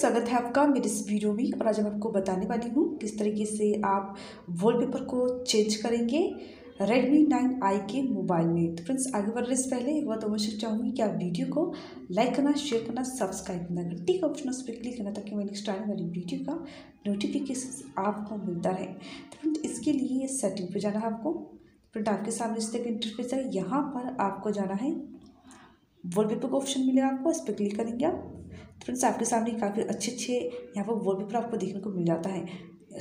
स्वागत है आपका मेरे इस वीडियो में। और आज मैं आपको बताने वाली हूँ किस तरीके से आप वॉलपेपर को चेंज करेंगे Redmi 9i के मोबाइल में। तो फ्रेंड्स आगे बढ़ने से पहले एक बात अवश्य चाहूँगी कि आप वीडियो को लाइक करना, शेयर करना, सब्सक्राइब करना, घंटी का ऑप्शन उस पर क्लिक करना ताकि मैं नेक्स्ट आने वाली वीडियो का नोटिफिकेशन आपको मिलता रहे। तो फ्रेंड्स इसके लिए सेटिंग पर जाना है आपको। फ्रेंड आपके सामने इस तरह का इंटरफेस है, यहाँ पर आपको जाना है, वॉलपेपर का ऑप्शन मिलेगा आपको, इस पर क्लिक करेंगे आप। फ्रेंड्स आपके सामने काफ़ी अच्छे यहाँ पर वॉलपेपर आपको देखने को मिल जाता है।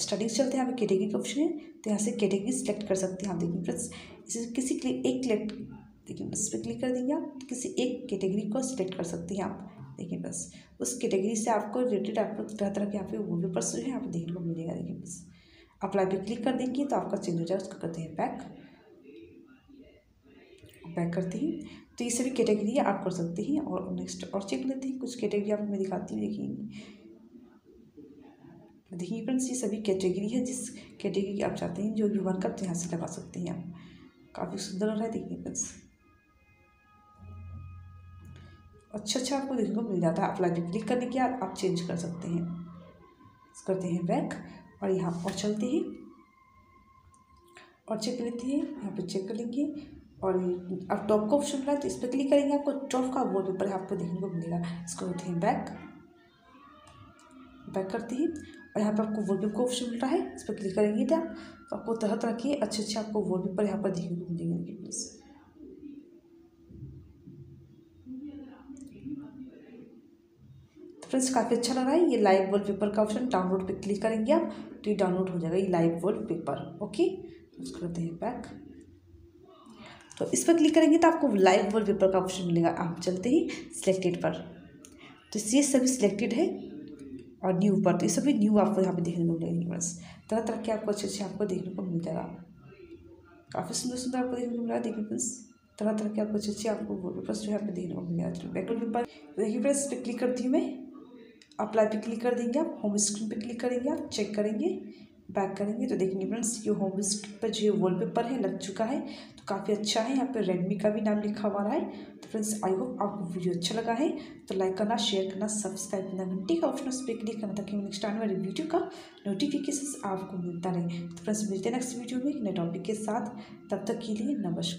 स्टार्टिंग चलते हैं, यहाँ पे कैटेगरी का ऑप्शन है तो यहाँ से कैटेगरी सिलेक्ट कर सकते हैं आप। देखिए फ्रेंड्स इसे किसी एक क्लिक देखिए बस पे क्लिक कर देंगे आप, किसी एक कैटेगरी को सिलेक्ट कर सकते हैं आप। देखिए बस उस कैटेगरी से आपको रिलेटेड आपको तरह तरह के यहाँ पे वॉलपेपर्स जो है यहाँ पे देखने को मिलेगा। देखिए बस अप्लाई पे क्लिक कर देंगे तो आपका चेंज हो जाए। उसको करते हैं बैक करते हैं तो ये सभी कैटेगरी आप कर सकते हैं। और नेक्स्ट और चेक लेते हैं, कुछ कैटेगरी आपको मैं दिखाती हूँ। देखिए देखिए फ्रेंड्स ये सभी कैटेगरी है, जिस कैटेगरी की आप चाहते हैं जो भी वन कप तो यहाँ से लगा सकते हैं आप। काफ़ी सुंदर लग रहा है। देखिए फ्रेंड्स अच्छा आपको देखने को मिल जाता है। अप्लाई पे क्लिक करने के बाद आप चेंज कर सकते हैं। करते हैं बैक और यहाँ पर चलते हैं और चेक लेते हैं, यहाँ पर चेक कर लेंगे। और अब टॉप का ऑप्शन मिला तो इस पर क्लिक करेंगे, आपको टॉप का वॉलपेपर आपको देखने को मिलेगा। इसको करते हैं बैक करते हैं और यहाँ पर आपको वॉलपेपर का ऑप्शन मिल रहा है, इस पर क्लिक करेंगे तो आपको तरह तरह के अच्छे आपको वॉलपेपर यहाँ पर देखने को मिलेंगे। तो फ्रेंड्स काफ़ी अच्छा लग रहा है। ये लाइव वॉलपेपर का ऑप्शन डाउनलोड पे क्लिक करेंगे आप तो ये डाउनलोड हो जाएगा, ये लाइव वॉलपेपर। ओके उसको करते हैं बैक तो इस पर क्लिक करेंगे तो आपको लाइव वॉलपेपर का ऑप्शन मिलेगा। आप चलते ही सिलेक्टेड पर तो ये सभी सिलेक्टेड है और न्यू पर तो ये सभी न्यू आपको यहाँ पे देखने को मिलेंगे। बस तरह तरह के आपको अच्छे आपको देखने को मिल जाएगा। काफ़ी सुंदर आपको देखने को मिल रहा है। देखिए फ्रेंड्स तरह तरह के आपको अच्छे आपको वॉलपेपर्स जो है यहाँ पे देखने को मिल जाएगा। बैकग्राउंड पेपर देखिए फ्रेंड्स पे क्लिक करती हूँ मैं, अप्लाई पे क्लिक कर देंगे आप, होम स्क्रीन पर क्लिक करेंगे आप, चेक करेंगे, बैक करेंगे तो देखेंगे फ्रेंड्स ये होम स्क्रीन पर जो वॉलपेपर है लग चुका है। तो काफ़ी अच्छा है, यहाँ पे रेडमी का भी नाम लिखा हुआ है। तो फ्रेंड्स आई होप आपको वीडियो अच्छा लगा है तो लाइक करना, शेयर करना, सब्सक्राइब करना, घंटी का ऑप्शन उस पर क्लिक करना ताकि नेक्स्ट आने वाली वीडियो का नोटिफिकेशन आपको मिलता रहे। तो फ्रेंड्स मिलते हैं नेक्स्ट वीडियो में एक नए टॉपिक के साथ, तब तक के लिए नमस्कार।